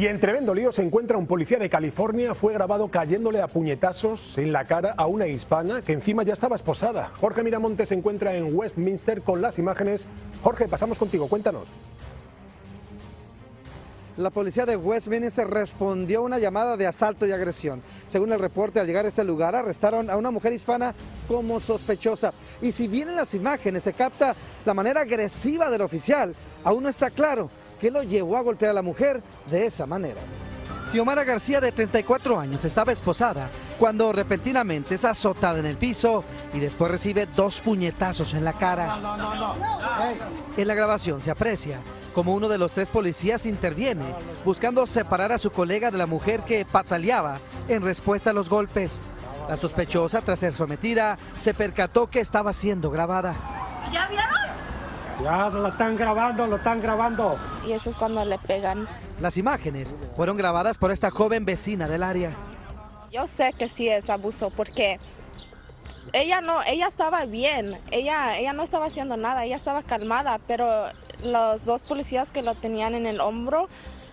Y en tremendo lío se encuentra un policía de California, fue grabado cayéndole a puñetazos en la cara a una hispana que encima ya estaba esposada. Jorge Miramonte se encuentra en Westminster con las imágenes. Jorge, pasamos contigo, cuéntanos. La policía de Westminster respondió a una llamada de asalto y agresión. Según el reporte, al llegar a este lugar arrestaron a una mujer hispana como sospechosa. Y si bien en las imágenes se capta la manera agresiva del oficial, aún no está claro qué lo llevó a golpear a la mujer de esa manera. Xiomara García, de 34 años, estaba esposada cuando repentinamente es azotada en el piso y después recibe 2 puñetazos en la cara. En la grabación se aprecia como uno de los 3 policías interviene, buscando separar a su colega de la mujer que pataleaba en respuesta a los golpes. La sospechosa, tras ser sometida, se percató que estaba siendo grabada. ¿Ya vieron? Ya lo están grabando, lo están grabando. Y eso es cuando le pegan. Las imágenes fueron grabadas por esta joven vecina del área. Yo sé que sí es abuso porque ella estaba bien, ella no estaba haciendo nada, ella estaba calmada, pero los 2 policías que lo tenían en el hombro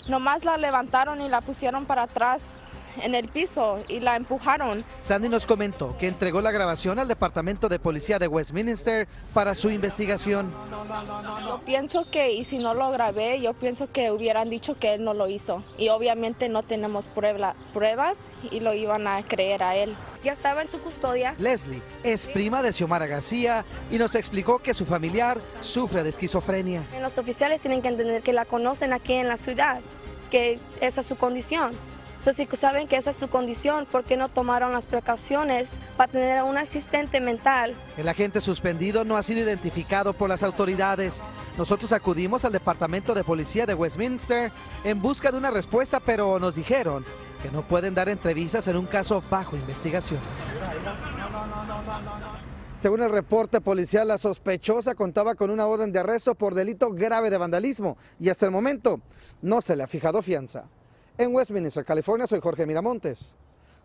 nomás la levantaron y la pusieron para atrás en el piso y la empujaron. Sandy nos comentó que entregó la grabación al Departamento de Policía de Westminster para su investigación. Yo pienso que, y si no lo grabé, yo pienso que hubieran dicho que él no lo hizo. Y obviamente no tenemos pruebas y lo iban a creer a él. Ya estaba en su custodia. Leslie es prima de Xiomara García y nos explicó que su familiar sufre de esquizofrenia. Los oficiales tienen que entender que la conocen aquí en la ciudad, que esa es su condición. Entonces, si saben que esa es su condición, ¿por qué no tomaron las precauciones para tener a un asistente mental? El agente suspendido no ha sido identificado por las autoridades. Nosotros acudimos al Departamento de Policía de Westminster en busca de una respuesta, pero nos dijeron que no pueden dar entrevistas en un caso bajo investigación. Según el reporte policial, la sospechosa contaba con una orden de arresto por delito grave de vandalismo y hasta el momento no se le ha fijado fianza. En Westminster, California, soy Jorge Miramontes.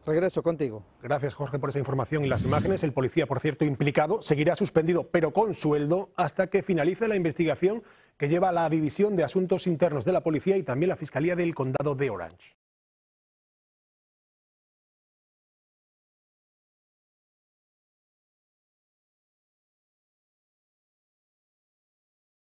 Regreso contigo. Gracias, Jorge, por esa información y las imágenes. El policía, por cierto, implicado, seguirá suspendido, pero con sueldo, hasta que finalice la investigación que lleva a la División de Asuntos Internos de la Policía y también la Fiscalía del Condado de Orange.